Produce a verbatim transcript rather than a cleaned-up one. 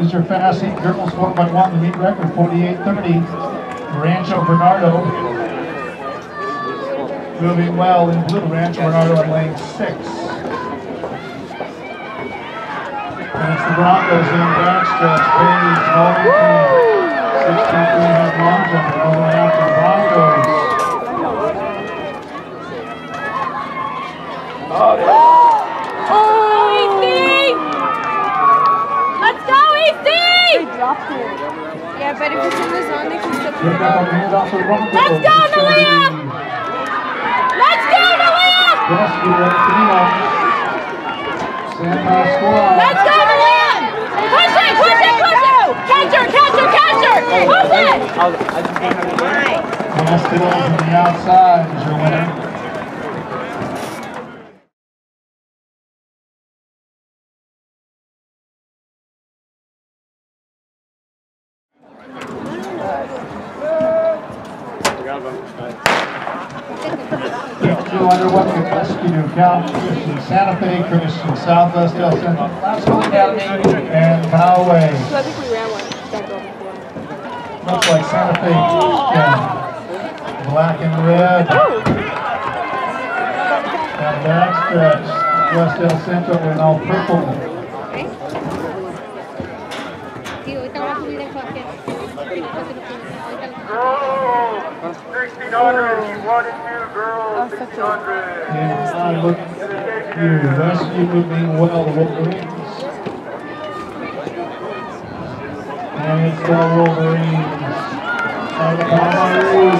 Mister Fast, eight girls, four by one, the meet record, forty-eight thirty. Rancho Bernardo moving well in blue. Rancho Bernardo in lane six. And it's the Broncos in backstretch. Page, Norton, sixty-three has long jump, going after the Broncos. Oh, yeah. Yeah, but if it's in the zone, they can still put it out. Let's go, Naliyah! Let's go, Naliyah! Let's go, Naliyah! Push it, push it, push it! Catch her, catch her, catch her! Push it! Pass it on to the outside is your winner. Calvin Christian, Santa Fe Christian, Southwest El Centro, and Poway. So I think we ran one back over before. Looks like Santa Fe Christian, black and red. And backstretch, West El Centro in all purple. sixteen hundred, you wanted to, girls, sixteen hundred. And I look at you, that's you moving well, the Wolverines. And it's the Wolverines. And the Wolverines.